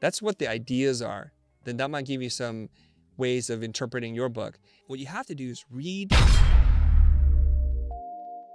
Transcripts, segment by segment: That's what the ideas are. Then that might give you some ways of interpreting your book. What you have to do is read.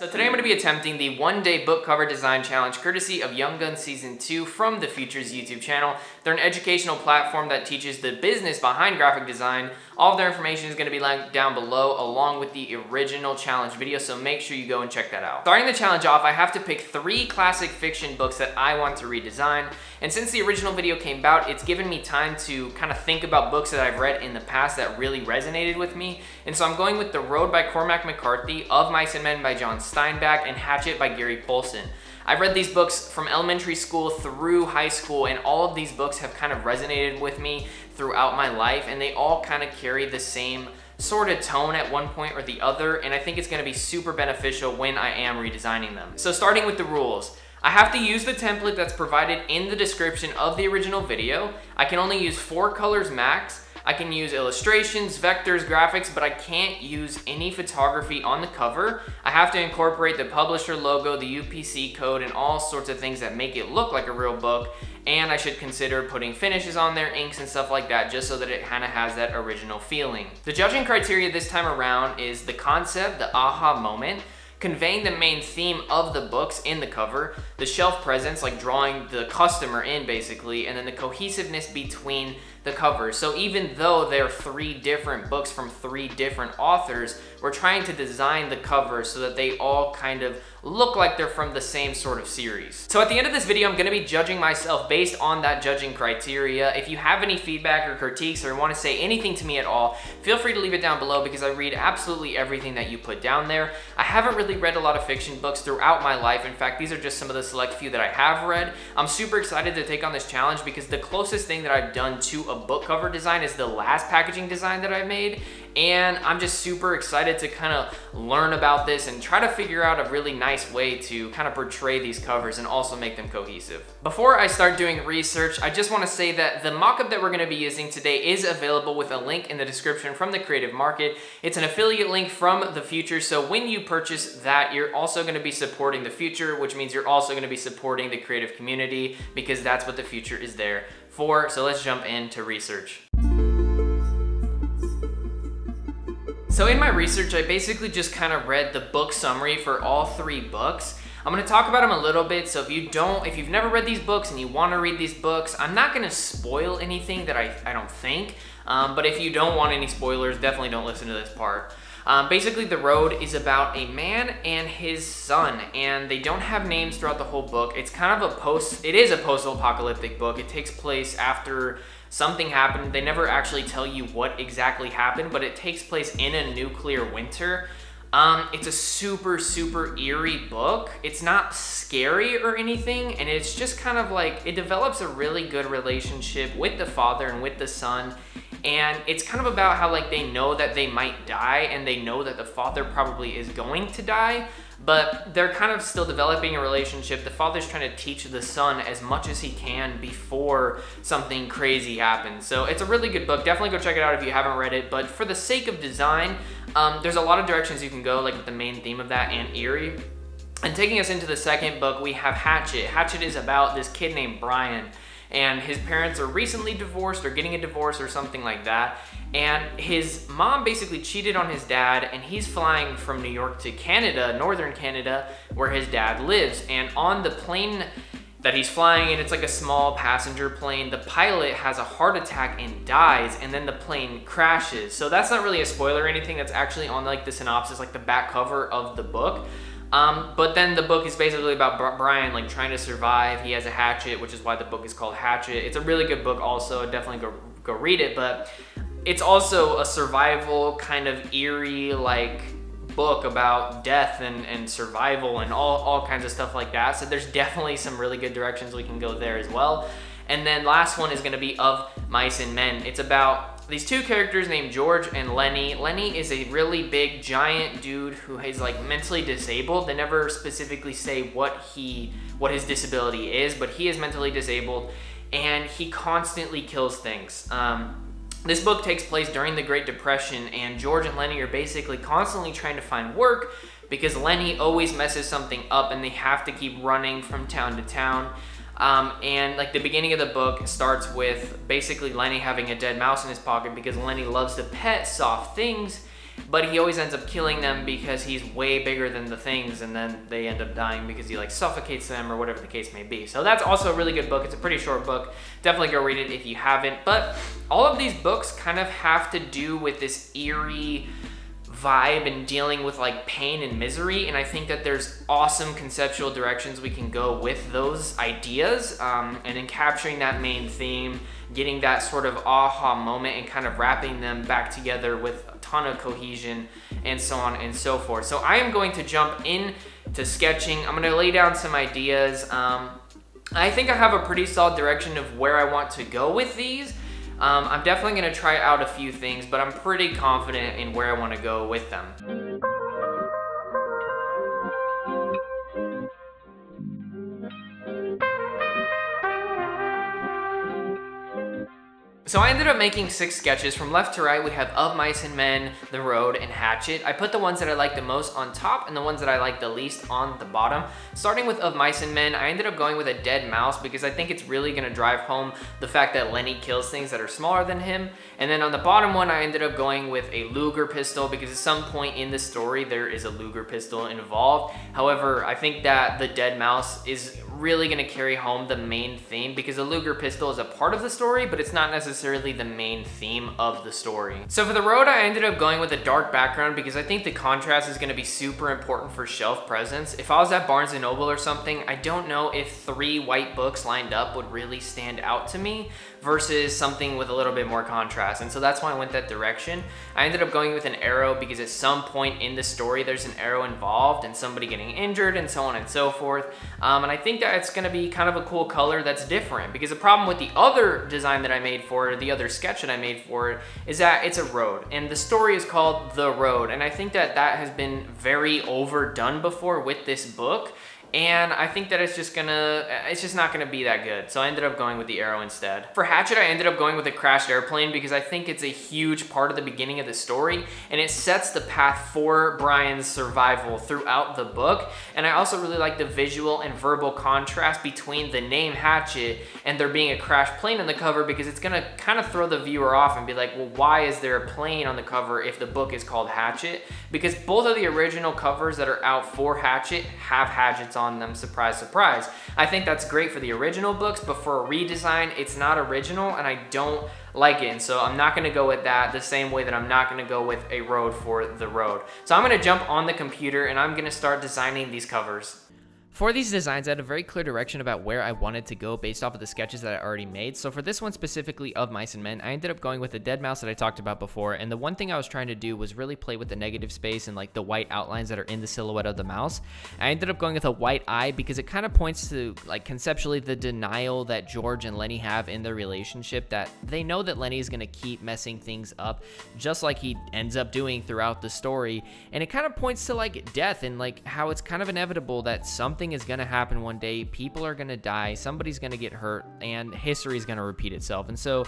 So today I'm going to be attempting the 1-day book cover design challenge courtesy of Young Guns Season 2 from The Futur's YouTube channel. They're an educational platform that teaches the business behind graphic design. All of their information is going to be linked down below along with the original challenge video, so make sure you go and check that out. Starting the challenge off, I have to pick 3 classic fiction books that I want to redesign. And since the original video came out, it's given me time to kind of think about books that I've read in the past that really resonated with me. And so I'm going with The Road by Cormac McCarthy, Of Mice and Men by John Steinbeck, and Hatchet by Gary Paulsen. I've read these books from elementary school through high school, and all of these books have kind of resonated with me throughout my life, and they all kind of carry the same sort of tone at one point or the other, and I think it's going to be super beneficial when I am redesigning them. So starting with the rules. I have to use the template that's provided in the description of the original video. I can only use 4 colors max. I can use illustrations, vectors, graphics, but I can't use any photography on the cover. I have to incorporate the publisher logo, the UPC code, and all sorts of things that make it look like a real book. And I should consider putting finishes on there, inks and stuff like that, just so that it kind of has that original feeling. The judging criteria this time around is the concept, the aha moment, conveying the main theme of the books in the cover, the shelf presence, like drawing the customer in basically, and then the cohesiveness between the covers. So even though they're 3 different books from 3 different authors, we're trying to design the covers so that they all kind of look like they're from the same sort of series. So at the end of this video, I'm gonna be judging myself based on that judging criteria. If you have any feedback or critiques or wanna say anything to me at all, feel free to leave it down below because I read absolutely everything that you put down there. I haven't really read a lot of fiction books throughout my life. In fact, these are just some of the select few that I have read. I'm super excited to take on this challenge because the closest thing that I've done to a book cover design is the last packaging design that I made. And I'm just super excited to kind of learn about this and try to figure out a really nice way to kind of portray these covers and also make them cohesive. Before I start doing research, I just want to say that the mock-up that we're going to be using today is available with a link in the description from the Creative Market. It's an affiliate link from The Futur, so when you purchase that, you're also going to be supporting The Futur, which means you're also going to be supporting the creative community because that's what The Futur is there for. So let's jump into research. So in my research, I basically just kind of read the book summary for all 3 books. I'm gonna talk about them a little bit, so if you've never read these books and you wanna read these books, I'm not gonna spoil anything that I don't think, but if you don't want any spoilers, definitely don't listen to this part. Basically, The Road is about a man and his son, and they don't have names throughout the whole book. It's kind of it is a post-apocalyptic book. It takes place after something happened. They never actually tell you what exactly happened, but it takes place in a nuclear winter. It's a super, super eerie book. It's not scary or anything, and it's just kind of like, it develops a really good relationship with the father and with the son. And it's kind of about how like they know that they might die and they know that the father probably is going to die, but they're kind of still developing a relationship. The father's trying to teach the son as much as he can before something crazy happens. So it's a really good book. Definitely go check it out if you haven't read it, but for the sake of design, there's a lot of directions you can go, like with the main theme of that and eerie. And taking us into the second book, we have Hatchet. Hatchet is about this kid named Brian, and his parents are recently divorced or getting a divorce or something like that. And his mom basically cheated on his dad, and he's flying from New York to Canada, northern Canada, where his dad lives. And on the plane that he's flying in, it's like a small passenger plane, the pilot has a heart attack and dies, and then the plane crashes. So that's not really a spoiler or anything, that's actually on like the synopsis, like the back cover of the book. But then the book is basically about Brian like trying to survive. He has a hatchet, which is why the book is called Hatchet. It's a really good book also, definitely go read it, but it's also a survival kind of eerie like book about death and survival and all kinds of stuff like that. So there's definitely some really good directions we can go there as well. And then last one is gonna be Of Mice and Men. It's about these 2 characters named George and Lenny. Lenny is a really big, giant dude who is like mentally disabled. They never specifically say what his disability is, but he is mentally disabled and he constantly kills things. This book takes place during the Great Depression, and George and Lenny are basically constantly trying to find work because Lenny always messes something up and they have to keep running from town to town. And like the beginning of the book starts with basically Lenny having a dead mouse in his pocket because Lenny loves to pet soft things, but he always ends up killing them because he's way bigger than the things, and then they end up dying because he like suffocates them or whatever the case may be. So that's also a really good book. It's a pretty short book. Definitely go read it if you haven't. But all of these books kind of have to do with this eerie vibe and dealing with like pain and misery, and I think that there's awesome conceptual directions we can go with those ideas, and in capturing that main theme, getting that sort of aha moment and kind of wrapping them back together with a ton of cohesion and so on and so forth. So I am going to jump into sketching. I'm going to lay down some ideas. I think I have a pretty solid direction of where I want to go with these. I'm definitely gonna try out a few things, but I'm pretty confident in where I wanna go with them. So I ended up making 6 sketches. From left to right, we have Of Mice and Men, The Road, and Hatchet. I put the ones that I like the most on top and the ones that I like the least on the bottom. Starting with Of Mice and Men, I ended up going with a dead mouse because I think it's really gonna drive home the fact that Lenny kills things that are smaller than him. And then on the bottom one, I ended up going with a Luger pistol because at some point in the story, there is a Luger pistol involved. However, I think that the dead mouse is really gonna carry home the main theme because the Luger pistol is a part of the story, but it's not necessarily the main theme of the story. So for The Road, I ended up going with a dark background because I think the contrast is gonna be super important for shelf presence. If I was at Barnes and Noble or something, I don't know if 3 white books lined up would really stand out to me versus something with a little bit more contrast. And so that's why I went that direction. I ended up going with an arrow because at some point in the story, there's an arrow involved and somebody getting injured and so on and so forth. And I think that it's gonna be kind of a cool color that's different because the problem with the other design that I made for it, the other sketch that I made for it, is that it's a road and the story is called The Road. And I think that that has been very overdone before with this book. And I think that it's just not gonna be that good. So I ended up going with the arrow instead. For Hatchet, I ended up going with a crashed airplane because I think it's a huge part of the beginning of the story and it sets the path for Brian's survival throughout the book. And I also really like the visual and verbal contrast between the name Hatchet and there being a crashed plane on the cover because it's gonna kind of throw the viewer off and be like, well, why is there a plane on the cover if the book is called Hatchet? Because both of the original covers that are out for Hatchet have hatchets on them, surprise, surprise. I think that's great for the original books, but for a redesign, it's not original and I don't like it. And so I'm not gonna go with that the same way that I'm not gonna go with a road for The Road. So I'm gonna jump on the computer and I'm gonna start designing these covers. For these designs, I had a very clear direction about where I wanted to go based off of the sketches that I already made. So for this one specifically, Of Mice and Men, I ended up going with the dead mouse that I talked about before. And the one thing I was trying to do was really play with the negative space and like the white outlines that are in the silhouette of the mouse. I ended up going with a white eye because it kind of points to like conceptually the denial that George and Lenny have in their relationship, that they know that Lenny is going to keep messing things up just like he ends up doing throughout the story. And it kind of points to like death and like how it's kind of inevitable that something is going to happen one day. People are going to die, somebody's going to get hurt, and history is going to repeat itself. And so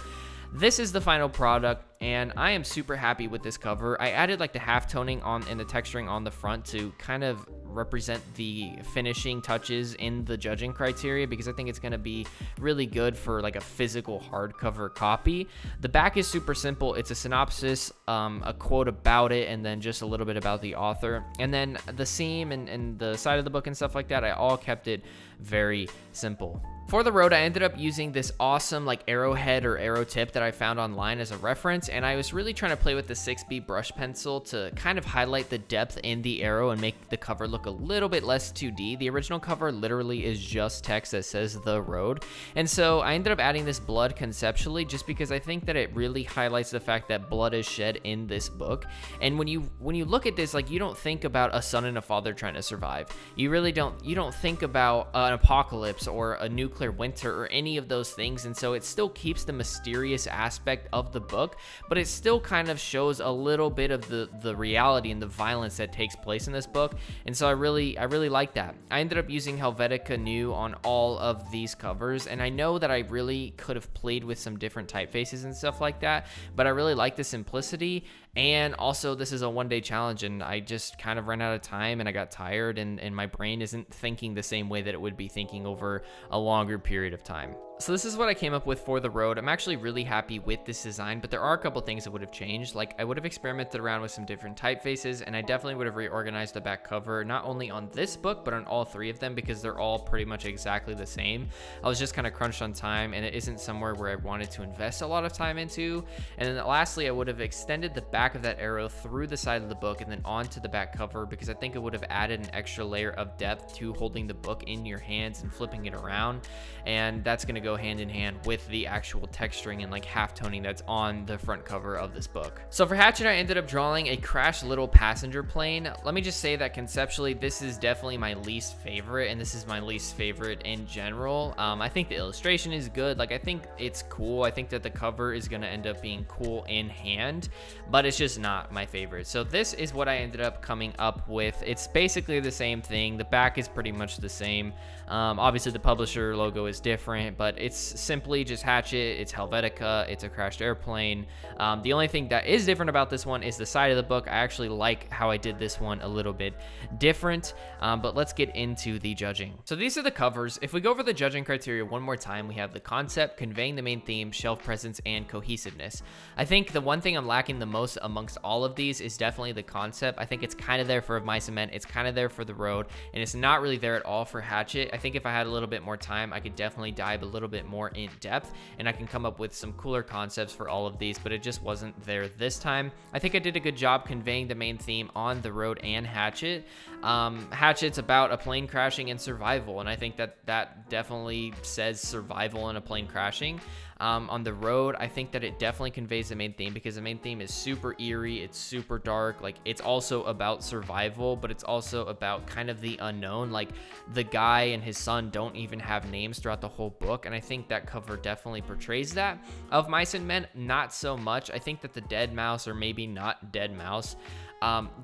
this is the final product, and I am super happy with this cover. I added like the half-toning on and the texturing on the front to kind of represent the finishing touches in the judging criteria because I think it's going to be really good for like a physical hardcover copy. The back is super simple. It's a synopsis, a quote about it, and then just a little bit about the author. And then the seam and the side of the book and stuff like that, I all kept it very simple. For The Road, I ended up using this awesome like arrowhead or arrow tip that I found online as a reference, and I was really trying to play with the 6B brush pencil to kind of highlight the depth in the arrow and make the cover look a little bit less 2D. The original cover literally is just text that says The Road, and so I ended up adding this blood conceptually just because I think that it really highlights the fact that blood is shed in this book. And when you look at this, like, you don't think about a son and a father trying to survive. You really don't. You don't think about an apocalypse or a nuclear winter or any of those things, and so it still keeps the mysterious aspect of the book, but it still kind of shows a little bit of the reality and the violence that takes place in this book. And so I really like that. I ended up using Helvetica Neue on all of these covers, and I know that I really could have played with some different typefaces and stuff like that, but I really like the simplicity. And also, this is a one-day challenge, and I just kind of ran out of time and I got tired, and my brain isn't thinking the same way that it would be thinking over a longer longer period of time. So this is what I came up with for The Road. I'm actually really happy with this design, but there are a couple things that would have changed. Like, I would have experimented around with some different typefaces, and I definitely would have reorganized the back cover, not only on this book, but on all three of them, because they're all pretty much exactly the same. I was just kind of crunched on time, and it isn't somewhere where I wanted to invest a lot of time into. And then lastly, I would have extended the back of that arrow through the side of the book and then onto the back cover, because I think it would have added an extra layer of depth to holding the book in your hands and flipping it around. And that's going to go hand in hand with the actual texturing and like half-toning that's on the front cover of this book. So for Hatchet, I ended up drawing a crashed little passenger plane. Let me just say that conceptually, this is definitely my least favorite, and this is my least favorite in general. I think the illustration is good. Like, I think it's cool. I think that the cover is going to end up being cool in hand, but it's just not my favorite. So this is what I ended up coming up with. It's basically the same thing. The back is pretty much the same. Obviously the publisher logo is different, but it's simply just Hatchet, it's Helvetica, it's a crashed airplane. The only thing that is different about this one is the side of the book. I actually like how I did this one a little bit different, but let's get into the judging. So these are the covers. If we go over the judging criteria one more time, we have the concept, conveying the main theme, shelf presence, and cohesiveness. I think the one thing I'm lacking the most amongst all of these is definitely the concept. I think it's kind of there for Of Mice and Men, it's kind of there for The Road, and it's not really there at all for Hatchet. I think if I had a little bit more time, I could definitely dive a little bit more in depth, and I can come up with some cooler concepts for all of these, but it just wasn't there this time. I think I did a good job conveying the main theme on The Road and Hatchet. Hatchet's about a plane crashing and survival, and I think that that definitely says survival in a plane crashing. On The Road, I think that it definitely conveys the main theme, because the main theme is super eerie, it's super dark, like it's also about survival, but it's also about kind of the unknown. Like, the guy and his son don't even have names throughout the whole book, and I think that cover definitely portrays that. Of Mice and Men, not so much. I think that the dead mouse, or maybe not dead mouse,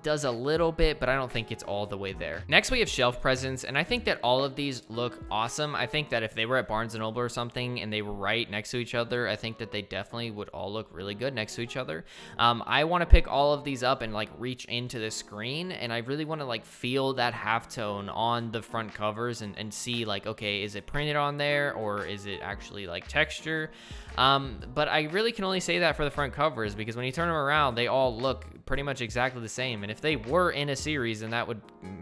does a little bit, but I don't think it's all the way there. Next, we have shelf presence, and I think that all of these look awesome. I think that if they were at Barnes and Noble or something and they were right next to each other, I think that they definitely would all look really good next to each other. I want to pick all of these up and like reach into the screen, and I really want to like feel that halftone on the front covers and see like, okay, is it printed on there, or is it actually like texture? But I really can only say that for the front covers, because when you turn them around, they all look pretty much exactly the same. And if they were in a series, then that would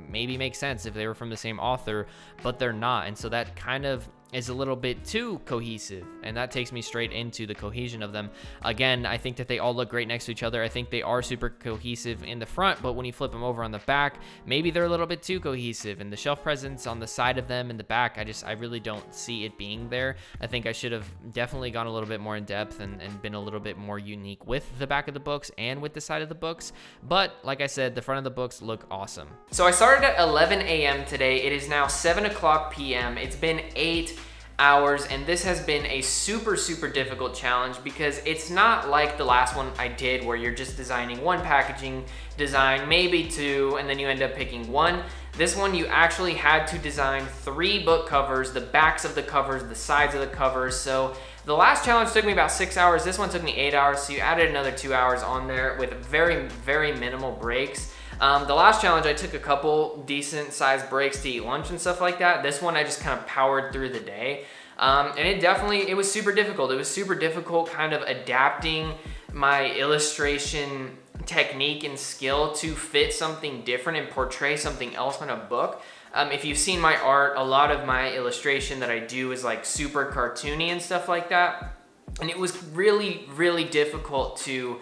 maybe make sense if they were from the same author, but they're not. And so that kind of is a little bit too cohesive, and that takes me straight into the cohesion of them. Again, I think that they all look great next to each other. I think they are super cohesive in the front, but when you flip them over on the back, maybe they're a little bit too cohesive, and the shelf presence on the side of them in the back, I really don't see it being there. I think I should have definitely gone a little bit more in depth and been a little bit more unique with the back of the books and with the side of the books, but like I said, the front of the books look awesome. So I started at 11 a.m. today. It is now 7:00 p.m. It's been 8 hours, and this has been a super difficult challenge, because it's not like the last one I did where you're just designing one packaging design, maybe two, and then you end up picking one. This one, you actually had to design 3 book covers, the backs of the covers, the sides of the covers. So the last challenge took me about 6 hours. This one took me 8 hours, so you added another 2 hours on there with very minimal breaks. The last challenge, I took a couple decent sized breaks to eat lunch and stuff like that. This one, I just kind of powered through the day. And it was super difficult. It was super difficult kind of adapting my illustration technique and skill to fit something different and portray something else in a book. If you've seen my art, a lot of my illustration that I do is like super cartoony and stuff like that. And it was really difficult to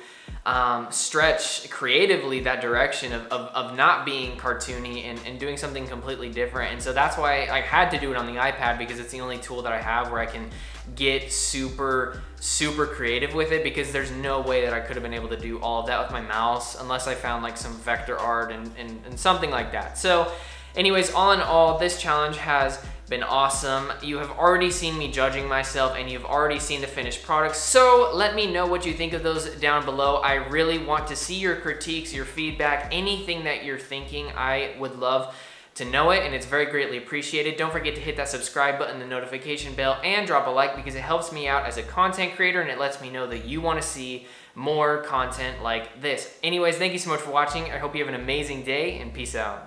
stretch creatively that direction of not being cartoony and doing something completely different. And so that's why I had to do it on the iPad, because it's the only tool that I have where I can get super creative with it, because there's no way that I could have been able to do all of that with my mouse unless I found like some vector art and something like that. So anyways, all in all, this challenge has been awesome. You have already seen me judging myself, and you've already seen the finished product. So let me know what you think of those down below. I really want to see your critiques, your feedback, anything that you're thinking. I would love to know it, and it's very greatly appreciated. Don't forget to hit that subscribe button, the notification bell, and drop a like, because it helps me out as a content creator, and it lets me know that you want to see more content like this. Anyways, thank you so much for watching. I hope you have an amazing day, and peace out.